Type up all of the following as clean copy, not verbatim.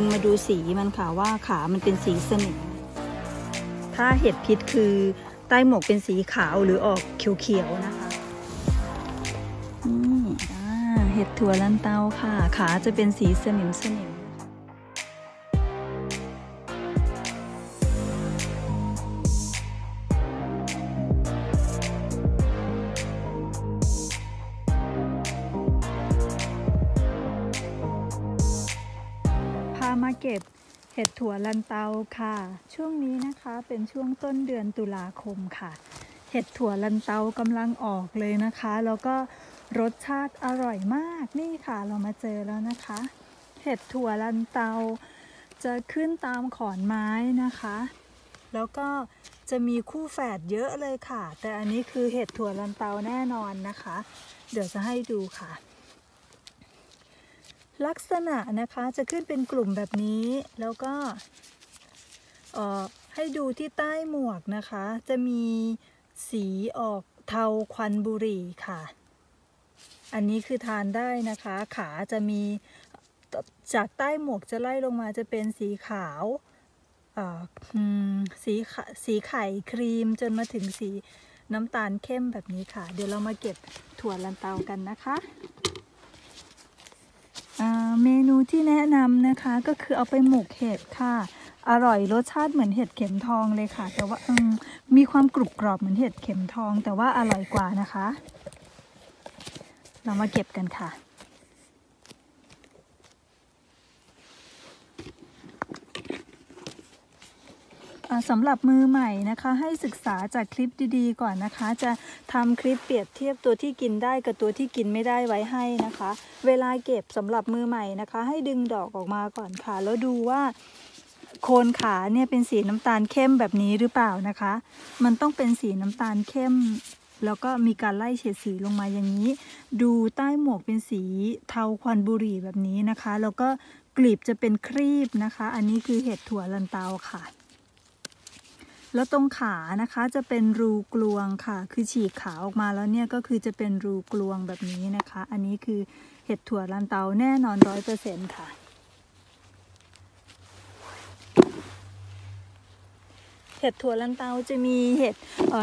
งมาดูสีมันค่ะว่าขามันเป็นสีสนิมถ้าเห็ดพิษคือใต้หมวกเป็นสีขาวหรือออกเขียวๆนะคะนี่เห็ดถั่วลันเตาค่ะขาจะเป็นสีสนิมสนิมมาเก็บเห็ดถั่วลันเตาค่ะช่วงนี้นะคะเป็นช่วงต้นเดือนตุลาคมค่ะเห็ดถั่วลันเตากำลังออกเลยนะคะแล้วก็รสชาติอร่อยมากนี่ค่ะเรามาเจอแล้วนะคะเห็ดถั่วลันเตาจะขึ้นตามขอนไม้นะคะแล้วก็จะมีคู่แฝดเยอะเลยค่ะแต่อันนี้คือเห็ดถั่วลันเตาแน่นอนนะคะเดี๋ยวจะให้ดูค่ะลักษณะนะคะจะขึ้นเป็นกลุ่มแบบนี้แล้วก็ให้ดูที่ใต้หมวกนะคะจะมีสีออกเทาควันบุหรี่ค่ะอันนี้คือทานได้นะคะขาจะมีจากใต้หมวกจะไล่ลงมาจะเป็นสีขาวสีไข่ครีมจนมาถึงสีน้ำตาลเข้มแบบนี้ค่ะเดี๋ยวเรามาเก็บถั่วลันเตากันนะคะเมนูที่แนะนำนะคะก็คือเอาไปหมกเห็ดค่ะอร่อยรสชาติเหมือนเห็ดเข็มทองเลยค่ะแต่ว่ามีความกรุบกรอบเหมือนเห็ดเข็มทองแต่ว่าอร่อยกว่านะคะเรามาเก็บกันค่ะสำหรับมือใหม่นะคะให้ศึกษาจากคลิปดีๆก่อนนะคะจะทำคลิปเปรียบเทียบตัวที่กินได้กับตัวที่กินไม่ได้ไว้ให้นะคะเวลาเก็บสำหรับมือใหม่นะคะให้ดึงดอกออกมาก่อนค่ะแล้วดูว่าโคนขาเนี่ยเป็นสีน้ำตาลเข้มแบบนี้หรือเปล่านะคะมันต้องเป็นสีน้ำตาลเข้มแล้วก็มีการไล่เฉดสีลงมาอย่างนี้ดูใต้หมวกเป็นสีเทาควันบุหรี่แบบนี้นะคะแล้วก็กลีบจะเป็นครีบนะคะอันนี้คือเห็ดถั่วลันเตาค่ะแล้วตรงขานะคะจะเป็นรูกลวงค่ะคือฉีกขาออกมาแล้วเนี่ยก็คือจะเป็นรูกลวงแบบนี้นะคะอันนี้คือเห็ดถั่วลันเตาแน่นอน 100% ค่ะเห็ดถั่วลันเตาจะมีเห็ด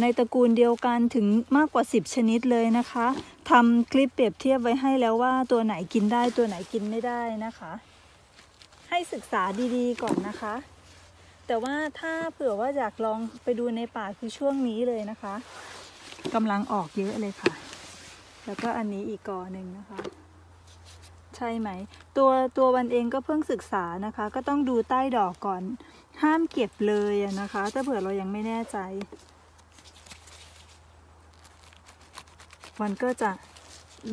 ในตระกูลเดียวกันถึงมากกว่า10ชนิดเลยนะคะทำคลิปเปรียบเทียบไว้ให้แล้วว่าตัวไหนกินได้ตัวไหนกินไม่ได้นะคะให้ศึกษาดีๆก่อนนะคะแต่ว่าถ้าเผื่อว่าอยากลองไปดูในป่าคือช่วงนี้เลยนะคะกำลังออกเยอะเลยค่ะแล้วก็อันนี้อีกกอหนึ่งนะคะใช่ไหมตัววันเองก็เพิ่งศึกษานะคะก็ต้องดูใต้ดอกก่อนห้ามเก็บเลยนะคะถ้าเผื่อเรายังไม่แน่ใจวันก็จะ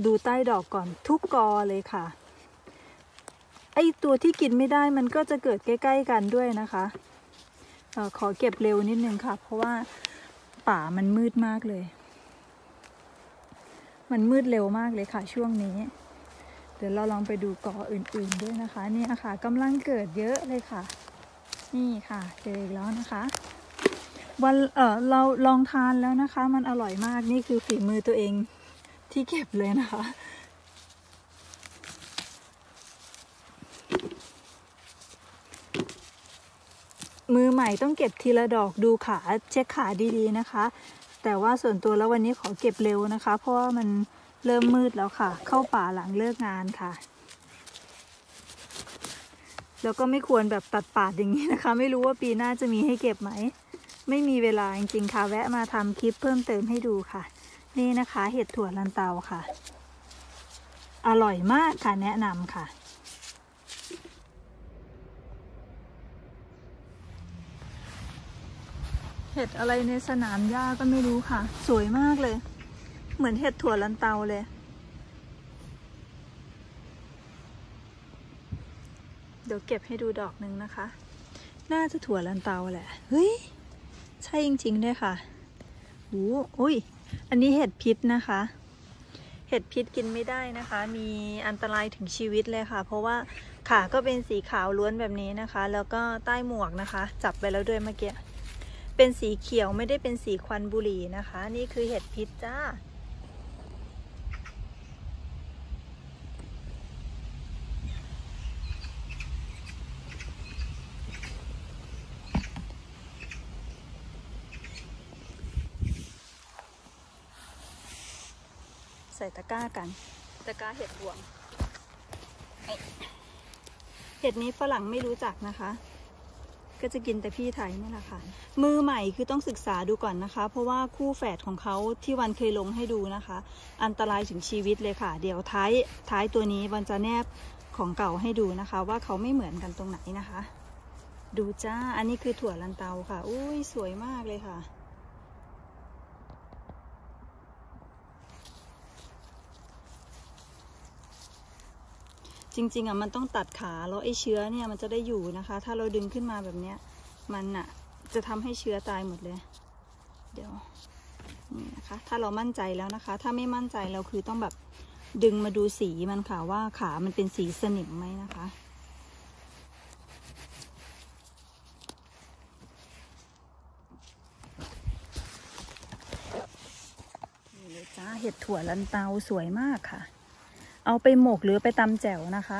ดูใต้ดอกก่อนทุกกอเลยค่ะไอตัวที่กินไม่ได้มันก็จะเกิดใกล้ๆกันด้วยนะคะขอเก็บเร็วนิดนึงค่ะเพราะว่าป่ามันมืดมากเลยมันมืดเร็วมากเลยค่ะช่วงนี้เดี๋ยวเราลองไปดูกออื่นๆด้วยนะคะนี่ค่ะกำลังเกิดเยอะเลยค่ะนี่ค่ะเจออีกแล้วนะคะวันเราลองทานแล้วนะคะมันอร่อยมากนี่คือฝีมือตัวเองที่เก็บเลยนะคะมือใหม่ต้องเก็บทีละดอกดูขาเช็คขาดีๆนะคะแต่ว่าส่วนตัวแล้ววันนี้ขอเก็บเร็วนะคะเพราะว่ามันเริ่มมืดแล้วค่ะเข้าป่าหลังเลิกงานค่ะแล้วก็ไม่ควรแบบตัดป่าอย่างนี้นะคะไม่รู้ว่าปีหน้าจะมีให้เก็บไหมไม่มีเวลาจริงๆค่ะแวะมาทำคลิปเพิ่มเติมให้ดูค่ะนี่นะคะเห็ดถั่วลันเตาค่ะอร่อยมากค่ะแนะนำค่ะเห็ดอะไรในสนามหญ้าก็ไม่รู้ค่ะสวยมากเลยเหมือนเห็ดถั่วลันเตาเลยเดี๋ยวเก็บให้ดูดอกหนึ่งนะคะน่าจะถั่วลันเตาแหละเฮ้ยใช่จริงๆด้วยค่ะโอ้ยอันนี้เห็ดพิษนะคะเห็ดพิษกินไม่ได้นะคะมีอันตรายถึงชีวิตเลยค่ะเพราะว่าขาก็เป็นสีขาวล้วนแบบนี้นะคะแล้วก็ใต้หมวกนะคะจับไปแล้วด้วยเมื่อกี้เป็นสีเขียวไม่ได้เป็นสีควันบุหรี่นะคะนี่คือเห็ดพิษจ้า ใส่ตะกร้ากันตะกร้าเห็ดรวมเห็ดนี้ฝรั่งไม่รู้จักนะคะก็จะกินแต่พี่ไทยนี่แหละค่ะมือใหม่คือต้องศึกษาดูก่อนนะคะเพราะว่าคู่แฝดของเขาที่วันเคยลงให้ดูนะคะอันตรายถึงชีวิตเลยค่ะเดี๋ยวท้ายตัวนี้วันจะแนบของเก่าให้ดูนะคะว่าเขาไม่เหมือนกันตรงไหนนะคะดูจ้าอันนี้คือถั่วลันเตาค่ะอุ้ยสวยมากเลยค่ะจริงๆอ่ะมันต้องตัดขาแล้วไอ้เชื้อเนี่ยมันจะได้อยู่นะคะถ้าเราดึงขึ้นมาแบบเนี้ยมันอ่ะจะทำให้เชื้อตายหมดเลยเดี๋ยวนี่นะคะถ้าเรามั่นใจแล้วนะคะถ้าไม่มั่นใจเราคือต้องแบบดึงมาดูสีมันค่ะว่าขามันเป็นสีสนิมไหมนะคะนี่เลยจ้าเห็ดถั่วลันเตาสวยมากค่ะเอาไปหมกหรือไปตำแจ่วนะคะ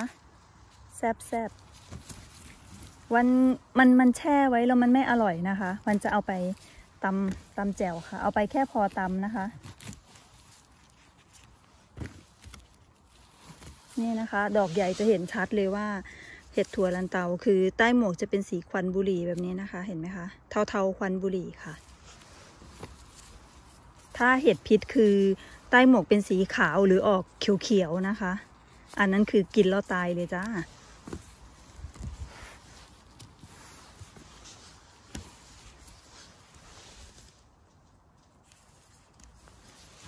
แซ่บๆมันแช่ไว้แล้วมันไม่อร่อยนะคะมันจะเอาไปตำแจ่วค่ะเอาไปแค่พอตำนะคะนี่นะคะดอกใหญ่จะเห็นชัดเลยว่าเห็ดถั่วลันเตาคือใต้หมวกจะเป็นสีควันบุหรี่แบบนี้นะคะเห็นไหมคะเทาๆควันบุหรี่ค่ะถ้าเห็ดพิษคือใต้หมวกเป็นสีขาวหรือออกเขียวๆนะคะอันนั้นคือกินแล้วตายเลย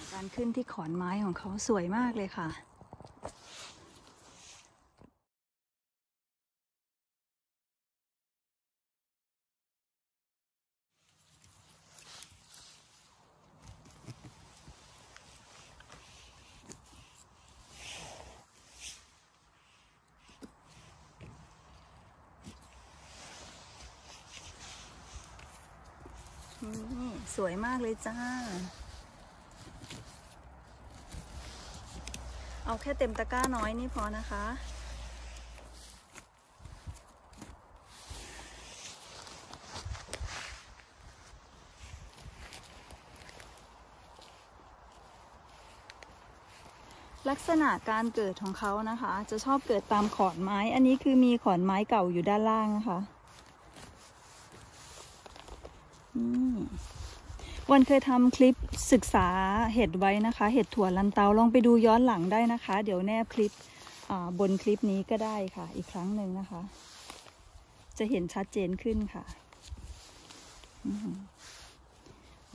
จ้าการขึ้นที่ขอนไม้ของเขาสวยมากเลยค่ะสวยมากเลยจ้าเอาแค่เต็มตะกร้าน้อยนี่พอนะคะลักษณะการเกิดของเขานะคะจะชอบเกิดตามขอนไม้อันนี้คือมีขอนไม้เก่าอยู่ด้านล่างนะคะวันเคยทำคลิปศึกษาเห็ดไว้นะคะเห็ดถั่วลันเตาลองไปดูย้อนหลังได้นะคะเดี๋ยวแนบคลิปบนคลิปนี้ก็ได้ค่ะอีกครั้งหนึ่งนะคะจะเห็นชัดเจนขึ้นค่ะ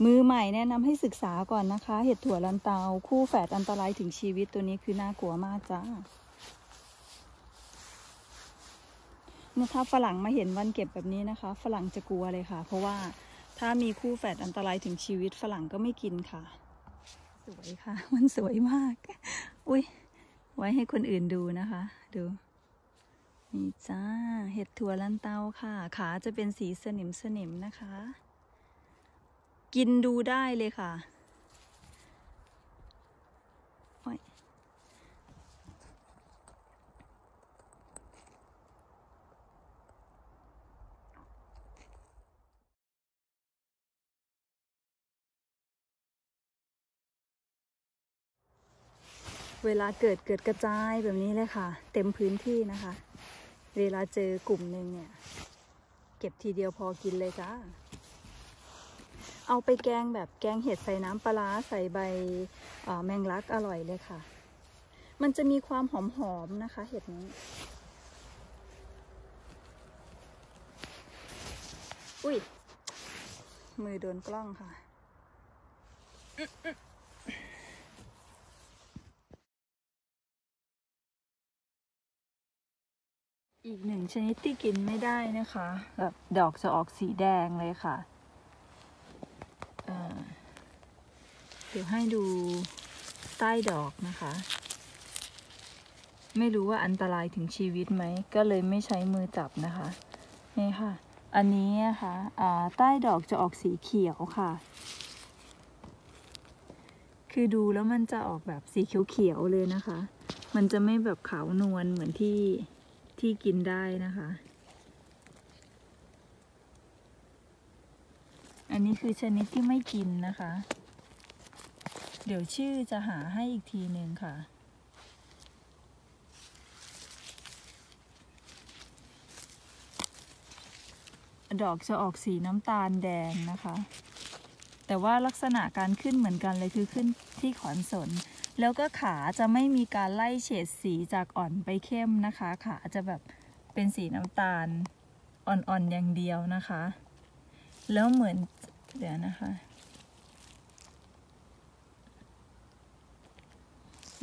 มือใหม่แนะนำให้ศึกษาก่อนนะคะเห็ดถั่วลันเตาคู่แฝดอันตรายถึงชีวิตตัวนี้คือน่ากลัวมากจ้าถ้าฝรั่งมาเห็นวันเก็บแบบนี้นะคะฝรั่งจะกลัวเลยค่ะเพราะว่าถ้ามีคู่แฝดอันตรายถึงชีวิตฝรั่งก็ไม่กินค่ะสวยค่ะมันสวยมากอุ้ยไว้ให้คนอื่นดูนะคะดูนี่จ้าเห็ดถั่วลันเตาค่ะขาจะเป็นสีสนิมนะคะกินดูได้เลยค่ะเวลาเกิดกระจายแบบนี้เลยค่ะเต็มพื้นที่นะคะเวลาเจอกลุ่มหนึ่งเนี่ยเก็บทีเดียวพอกินเลยจ้าเอาไปแกงแบบแกงเห็ดใส่น้ำปลาใส่ใบแมงลักอร่อยเลยค่ะมันจะมีความหอมๆนะคะเห็ดนี้อุ้ยมือโดนกล้องค่ะอีกหนึ่งชนิดที่กินไม่ได้นะคะแบบดอกจะออกสีแดงเลยค่ะเดี๋ยวให้ดูใต้ดอกนะคะไม่รู้ว่าอันตรายถึงชีวิตไหมก็เลยไม่ใช้มือจับนะคะนี่ค่ะอันนี้นะคะใต้ดอกจะออกสีเขียวค่ะคือดูแล้วมันจะออกแบบสีเขียวๆเลยนะคะมันจะไม่แบบขาวนวลเหมือนที่กินได้นะคะอันนี้คือชนิดที่ไม่กินนะคะ เดี๋ยวชื่อจะหาให้อีกทีหนึ่งค่ะดอกจะออกสีน้ำตาลแดงนะคะแต่ว่าลักษณะการขึ้นเหมือนกันเลยคือขึ้นที่ขอนสนแล้วก็ขาจะไม่มีการไล่เฉดสีจากอ่อนไปเข้มนะคะขาจะแบบเป็นสีน้ำตาลอ่อนๆอย่างเดียวนะคะแล้วเหมือนเดี๋ยวนะคะ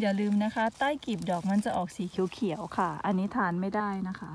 อย่าลืมนะคะใต้กลีบดอกมันจะออกสีเขียวๆค่ะอันนี้ทานไม่ได้นะคะ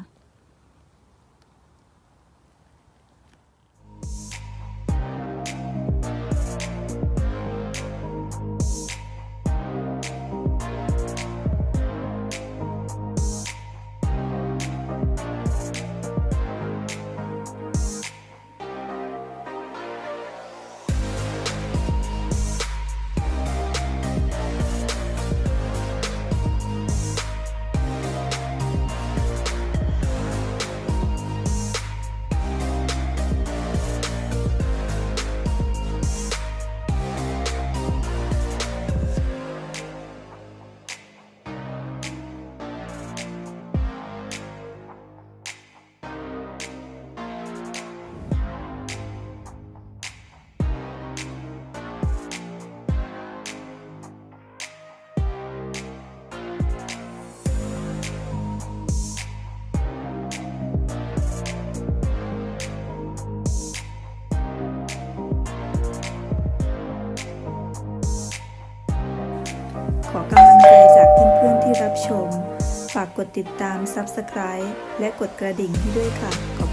ขอกำลังใจจากเพื่อนๆที่รับชมฝากกดติดตาม Subscribe และกดกระดิ่งให้ด้วยค่ะ